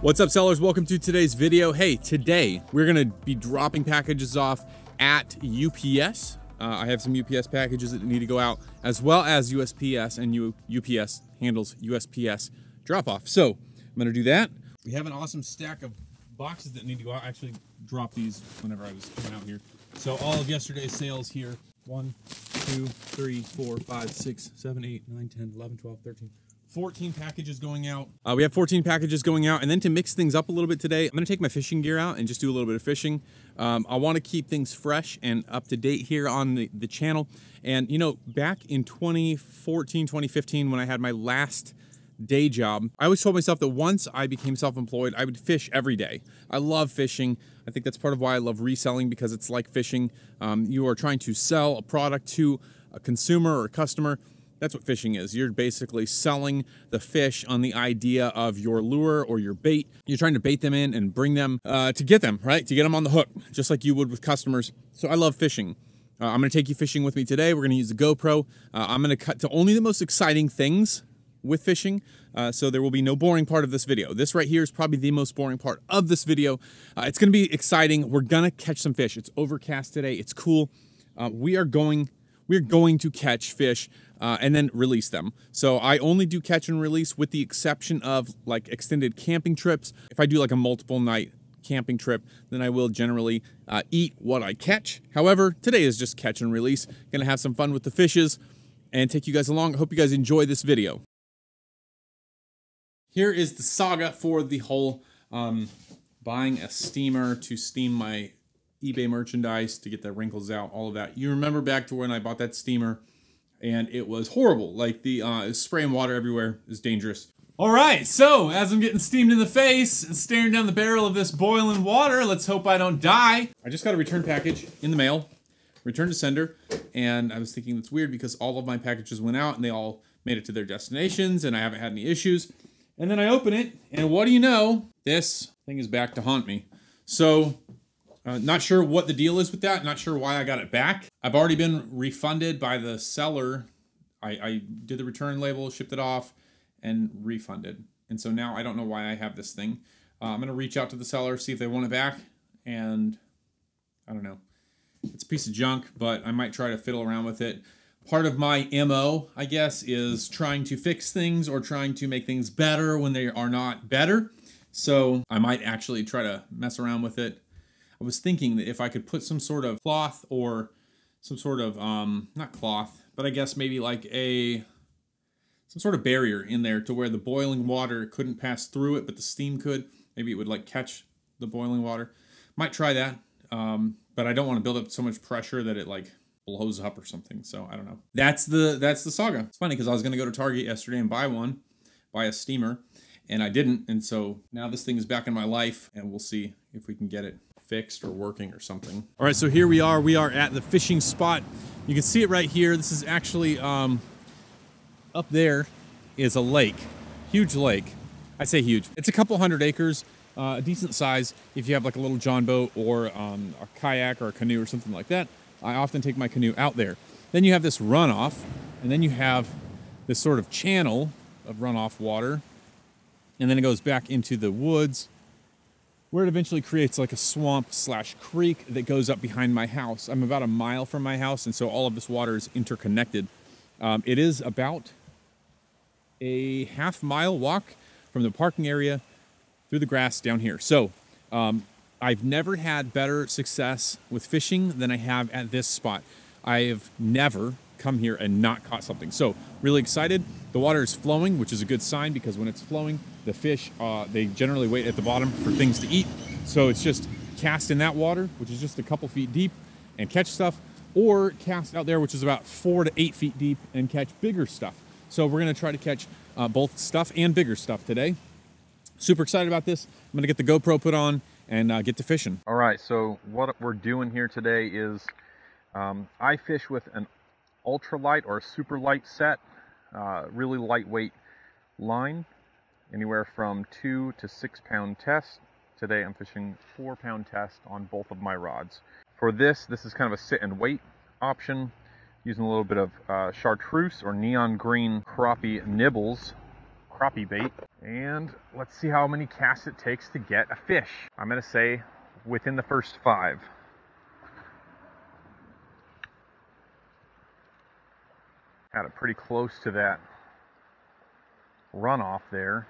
What's up, sellers? Welcome to today's video. Hey, today we're gonna be dropping packages off at UPS. I have some UPS packages that need to go out, as well as USPS, and UPS handles USPS drop-off. So I'm gonna do that. We have an awesome stack of boxes that need to go out. I actually dropped these whenever I was coming out here. So all of yesterday's sales here, 1, 2, 3, 4, 5, 6, 7, 8, 9, 10, 11, 12, 13. 14 packages going out. We have 14 packages going out, and then to mix things up a little bit today, I'm gonna take my fishing gear out and just do a little bit of fishing. I wanna keep things fresh and up to date here on the channel. And you know, back in 2014, 2015, when I had my last day job, I always told myself that once I became self-employed, I would fish every day. I love fishing. I think that's part of why I love reselling, because it's like fishing. You are trying to sell a product to a consumer or a customer. That's what fishing is. You're basically selling the fish on the idea of your lure or your bait. You're trying to bait them in and bring them to get them, right? To get them on the hook, just like you would with customers. So I love fishing. I'm gonna take you fishing with me today. We're gonna use the GoPro. I'm gonna cut to only the most exciting things with fishing, so there will be no boring part of this video. This right here is probably the most boring part of this video. It's gonna be exciting. We're gonna catch some fish. It's overcast today, it's cool. We're going to catch fish and then release them. So I only do catch and release with the exception of like extended camping trips. If I do like a multiple night camping trip, then I will generally eat what I catch. However, today is just catch and release. Gonna have some fun with the fishes and take you guys along. I hope you guys enjoy this video. Here is the saga for the whole buying a steamer to steam my eBay merchandise to get the wrinkles out, all of that. You remember back to when I bought that steamer and it was horrible. Like the spraying water everywhere is dangerous. All right, so as I'm getting steamed in the face and staring down the barrel of this boiling water, let's hope I don't die. I just got a return package in the mail, return to sender, and I was thinking that's weird because all of my packages went out and they all made it to their destinations and I haven't had any issues. And then I open it and what do you know? This thing is back to haunt me. So, not sure what the deal is with that. Not sure why I got it back. I've already been refunded by the seller. I did the return label, shipped it off, and refunded. And so now I don't know why I have this thing. I'm gonna reach out to the seller, see if they want it back, and I don't know. It's a piece of junk, but I might try to fiddle around with it. Part of my MO, I guess, is trying to fix things or trying to make things better when they are not better. So I might actually try to mess around with it. I was thinking that if I could put some sort of cloth or some sort of, not cloth, but I guess maybe like some sort of barrier in there to where the boiling water couldn't pass through it, but the steam could. Maybe it would like catch the boiling water. Might try that, but I don't want to build up so much pressure that it like blows up or something. So I don't know. That's the saga. It's funny because I was going to go to Target yesterday and buy one, buy a steamer, and I didn't. And so now this thing is back in my life and we'll see if we can get it fixed or working or something. All right, so here we are at the fishing spot. You can see it right here. This is actually, up there is a lake, huge lake. I say huge, it's a couple hundred acres, a decent size if you have like a little John boat or a kayak or a canoe or something like that. I often take my canoe out there. Then you have this runoff and then you have this sort of channel of runoff water. And then it goes back into the woods, where it eventually creates like a swamp slash creek that goes up behind my house. I'm about a mile from my house, and so all of this water is interconnected. It is about a half-mile walk from the parking area through the grass down here. So I've never had better success with fishing than I have at this spot. I have never come here and not caught something. So really excited. The water is flowing, which is a good sign because when it's flowing, the fish, they generally wait at the bottom for things to eat. So it's just cast in that water, which is just a couple feet deep and catch stuff, or cast out there, which is about 4 to 8 feet deep and catch bigger stuff. So we're gonna try to catch both stuff and bigger stuff today. Super excited about this. I'm gonna get the GoPro put on and get to fishing. All right, so what we're doing here today is I fish with an ultralight or super light set, really lightweight line, anywhere from 2 to 6 pound test. Today I'm fishing 4 pound test on both of my rods. For this is kind of a sit and wait option, using a little bit of chartreuse or neon green crappie nibbles crappie bait, and let's see how many casts it takes to get a fish. I'm gonna say within the first 5. Had it pretty close to that runoff there,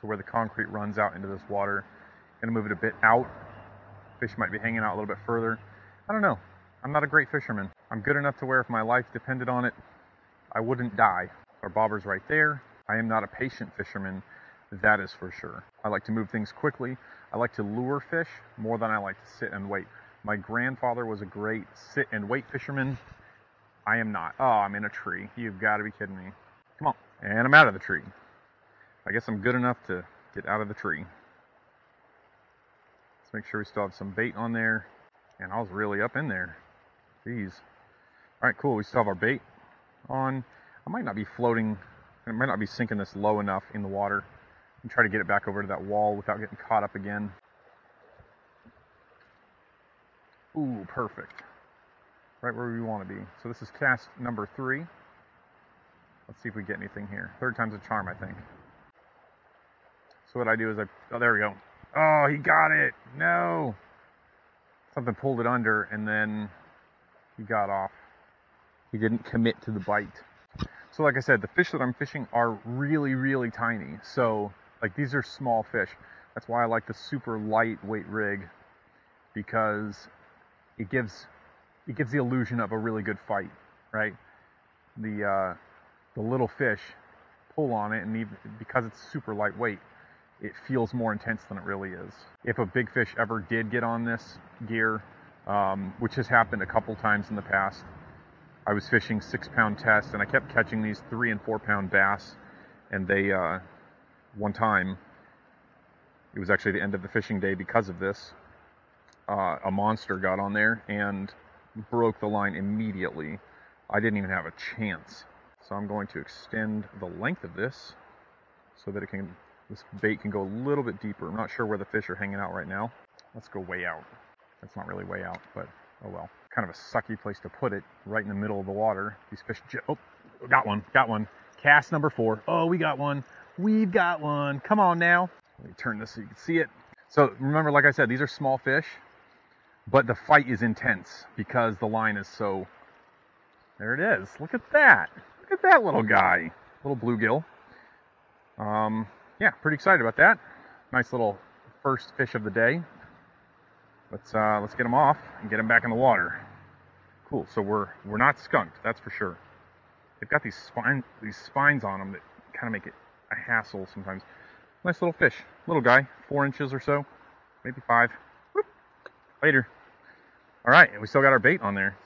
to where the concrete runs out into this water. Gonna move it a bit out. Fish might be hanging out a little bit further. I don't know. I'm not a great fisherman. I'm good enough to where if my life depended on it, I wouldn't die. Our bobber's right there. I am not a patient fisherman, that is for sure. I like to move things quickly. I like to lure fish more than I like to sit and wait. My grandfather was a great sit and wait fisherman. I am not. Oh, I'm in a tree. You've got to be kidding me. Come on. And I'm out of the tree. I guess I'm good enough to get out of the tree. Let's make sure we still have some bait on there. And I was really up in there. Jeez. All right, cool. We still have our bait on. I might not be floating. It might not be sinking this low enough in the water. And try to get it back over to that wall without getting caught up again. Ooh, perfect. Right where we want to be. So this is cast number 3. Let's see if we get anything here. 3rd time's a charm, I think. So what I do is oh, there we go. Oh, he got it. No. Something pulled it under, and then he got off. He didn't commit to the bite. So like I said, the fish that I'm fishing are really, really tiny. So like these are small fish. That's why I like the super lightweight rig, because it gives the illusion of a really good fight, right? The little fish pull on it, and even because it's super lightweight, it feels more intense than it really is. If a big fish ever did get on this gear, which has happened a couple times in the past, I was fishing 6-pound tests, and I kept catching these 3- and 4-pound bass, and they, one time, it was actually the end of the fishing day because of this, a monster got on there and broke the line immediately. I didn't even have a chance. So I'm going to extend the length of this so that this bait can go a little bit deeper. I'm not sure where the fish are hanging out right now. Let's go way out. That's not really way out, but oh well. Kind of a sucky place to put it, right in the middle of the water. These fish, oh, got one. Cast number 4. Oh, we got one. We've got one. Come on now. Let me turn this so you can see it. So remember, like I said, these are small fish, but the fight is intense because the line is so, there it is. Look at that. Look at that little guy. Little bluegill. Yeah, pretty excited about that. Nice little first fish of the day. Let's get them off and get them back in the water. Cool. So we're not skunked, that's for sure. They've got these spines on them that kind of make it a hassle sometimes. Nice little fish, little guy, 4 inches or so, maybe 5. Whoop. Later. All right, and we still got our bait on there.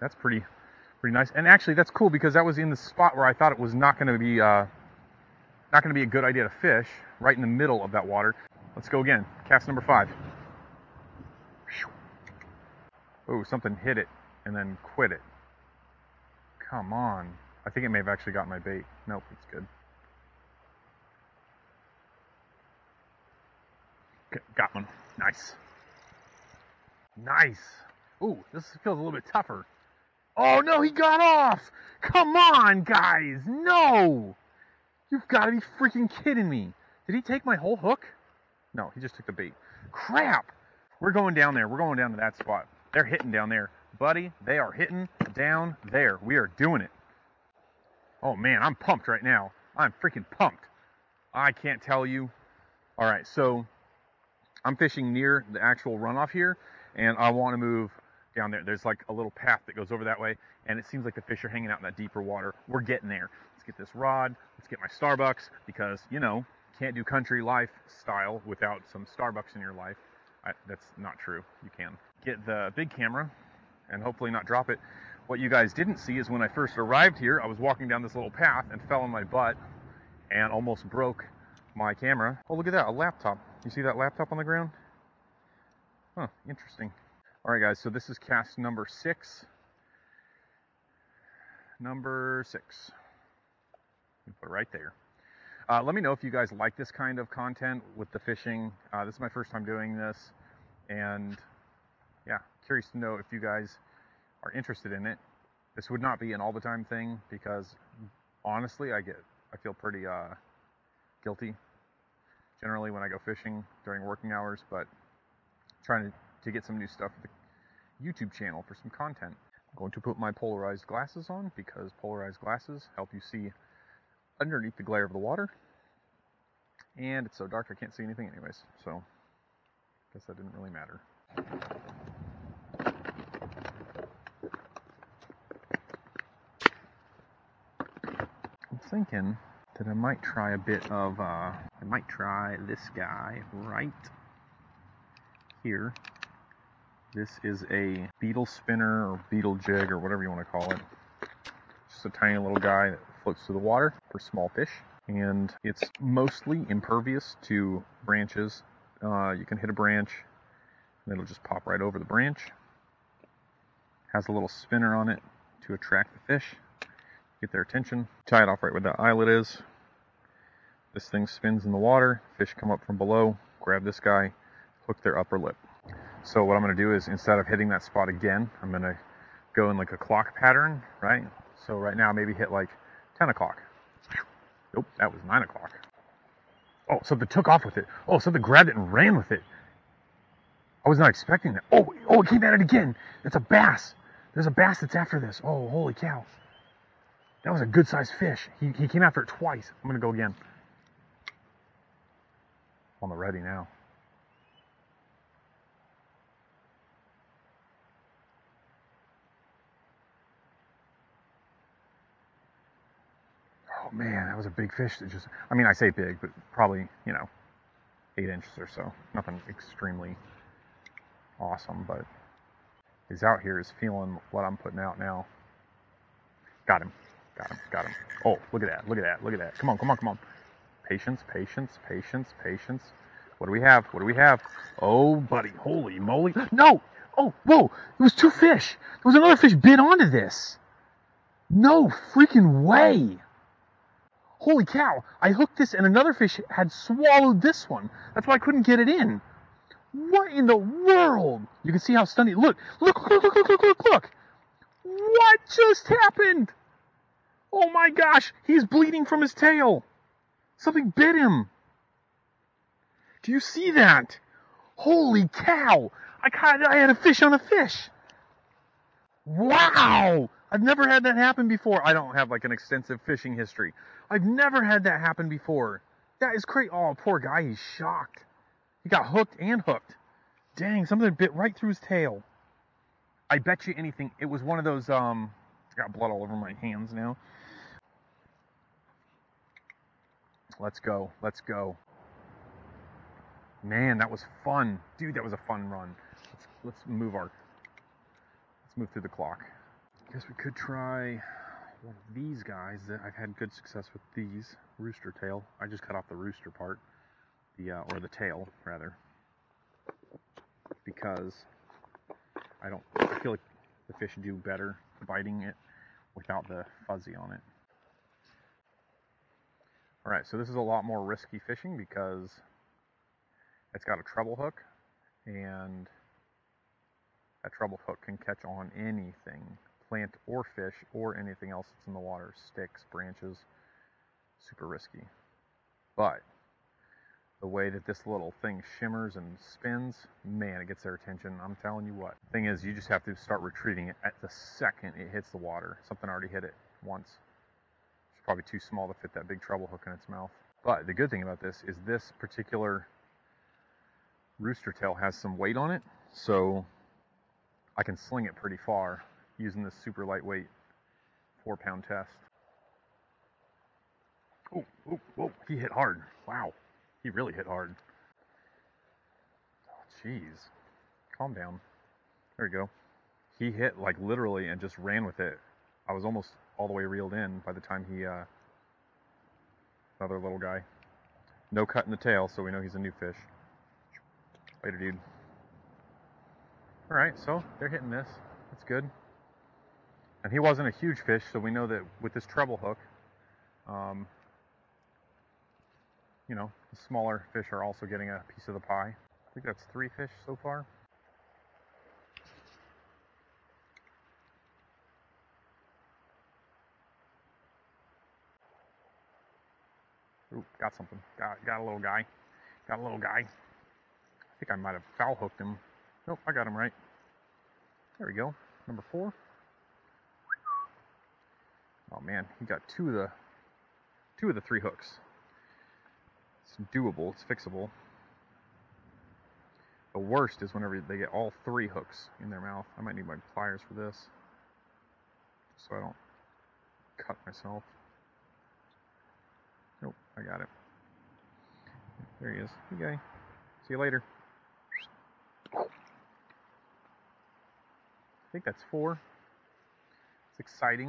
That's pretty nice. And actually, that's cool because that was in the spot where I thought it was not going to be a good idea to fish, right in the middle of that water. Let's go again. Cast number 5. Oh, something hit it and then quit it. Come on. I think it may have actually got my bait. Nope, it's good. Okay, got one. Nice. Nice. Ooh, this feels a little bit tougher. Oh no, he got off! Come on, guys! No! You've got to be freaking kidding me. Did he take my whole hook? No, he just took the bait. Crap! We're going down there. We're going down to that spot. They're hitting down there. Buddy, they are hitting down there. We are doing it. Oh, man, I'm pumped right now. I'm freaking pumped. I can't tell you. All right, so I'm fishing near the actual runoff here, and I want to move down there. There's like a little path that goes over that way, and it seems like the fish are hanging out in that deeper water. We're getting there. Let's get this rod. Let's get my Starbucks because, you know, can't do country lifestyle without some Starbucks in your life. That's not true. You can. Get the big camera and hopefully not drop it. What you guys didn't see is when I first arrived here, I was walking down this little path and fell on my butt and almost broke my camera. Oh, look at that, a laptop. You see that laptop on the ground? Huh, interesting. All right, guys, so this is cast number 6. Number 6. Put it right there. Let me know if you guys like this kind of content with the fishing. This is my first time doing this, and yeah, curious to know if you guys are interested in it. This would not be an all the time thing because honestly, I feel pretty guilty generally when I go fishing during working hours, but trying to get some new stuff for the YouTube channel for some content. I'm going to put my polarized glasses on because polarized glasses help you see underneath the glare of the water. And it's so dark I can't see anything anyways, so I guess that didn't really matter. I'm thinking that I might try a bit of, I might try this guy right here. This is a beetle spinner or beetle jig or whatever you want to call it. Just a tiny little guy that floats through the water for small fish. And it's mostly impervious to branches. You can hit a branch and it'll just pop right over the branch. Has a little spinner on it to attract the fish, get their attention. Tie it off right where the eyelet is. This thing spins in the water. Fish come up from below, grab this guy, hook their upper lip. So what I'm going to do is, instead of hitting that spot again, I'm going to go in like a clock pattern, right? So right now maybe hit like 10 o'clock. Nope, that was 9 o'clock. Oh, something took off with it. Oh, something grabbed it and ran with it. I was not expecting that. Oh, it came at it again. That's a bass. There's a bass that's after this. Oh, holy cow. That was a good-sized fish. He came after it twice. I'm going to go again. On the ready now. Oh man, that was a big fish that just, I mean, I say big, but probably, you know, 8 inches or so. Nothing extremely awesome, but he's out here, is feeling what I'm putting out now. Got him, got him, got him. Oh, look at that, look at that, look at that. Come on, come on, come on. Patience, patience, patience, patience. What do we have? What do we have? Oh, buddy, holy moly. No! Oh, whoa, it was 2 fish. There was another fish bit onto this. No freaking way. Holy cow, I hooked this and another fish had swallowed this one. That's why I couldn't get it in. What in the world? You can see how stunning. Look, look, look, look, look, look, look, look. What just happened? Oh my gosh, he's bleeding from his tail. Something bit him. Do you see that? Holy cow, I had a fish on a fish. Wow. I've never had that happen before. I don't have like an extensive fishing history. I've never had that happen before. That is crazy. Oh, poor guy, he's shocked. He got hooked and hooked. Dang, something bit right through his tail. I bet you anything, it was one of those, I got blood all over my hands now. Let's go, let's go. Man, that was fun. Dude, that was a fun run. Let's move through the clock. I guess we could try one of these guys that I've had good success with. These rooster tail. I just cut off the rooster part, or the tail rather, because I feel like the fish do better biting it without the fuzzy on it. All right, so this is a lot more risky fishing because it's got a treble hook, and that treble hook can catch on anything. Plant or fish or anything else that's in the water, sticks, branches, super risky. But the way that this little thing shimmers and spins, man, it gets their attention. I'm telling you what. Thing is, you just have to start retreating it at the second it hits the water. Something already hit it once. It's probably too small to fit that big treble hook in its mouth. But the good thing about this is this particular rooster tail has some weight on it, so I can sling it pretty far using this super lightweight 4-pound test. Oh, oh, whoa, he hit hard. Wow, he really hit hard. Oh, jeez, calm down. There we go. He hit like literally and just ran with it. I was almost all the way reeled in by the time he, another little guy. No cut in the tail, so we know he's a new fish. Later, dude. All right, so they're hitting this. That's good. And he wasn't a huge fish, so we know that with this treble hook, you know, the smaller fish are also getting a piece of the pie. I think that's 3 fish so far. Ooh, got something. Got a little guy. I think I might have foul hooked him. Nope, I got him right. There we go. Number 4. Oh man, he got two of the 3 hooks. It's doable. It's fixable. The worst is whenever they get all 3 hooks in their mouth. I might need my pliers for this, so I don't cut myself. Nope, I got it. There he is. Hey, guy. See you later. I think that's 4. It's exciting.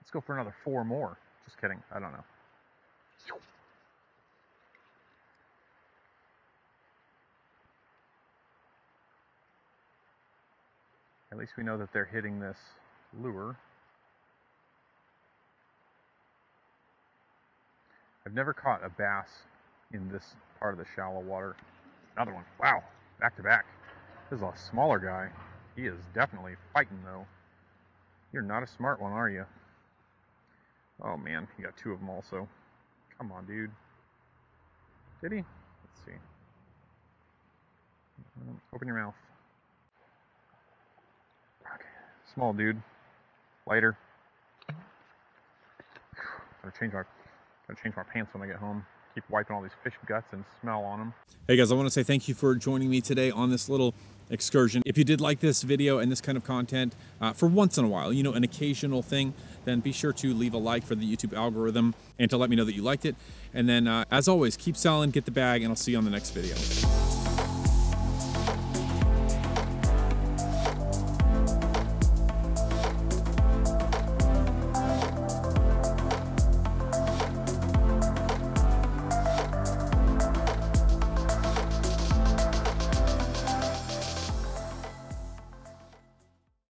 Let's go for another 4 more. Just kidding. I don't know. At least we know that they're hitting this lure. I've never caught a bass in this part of the shallow water. Another one. Wow. Back to back. This is a smaller guy. He is definitely fighting, though. You're not a smart one, are you? Oh, man. He got 2 of them also. Come on, dude. Did he? Let's see. Open your mouth. Okay. Small dude. Lighter. Gotta change my pants when I get home. Keep wiping all these fish guts and smell on them. Hey guys, I want to say thank you for joining me today on this little excursion. If you did like this video and this kind of content for once in a while, you know, an occasional thing, then be sure to leave a like for the YouTube algorithm and to let me know that you liked it. And then as always, keep selling, get the bag, and I'll see you on the next video.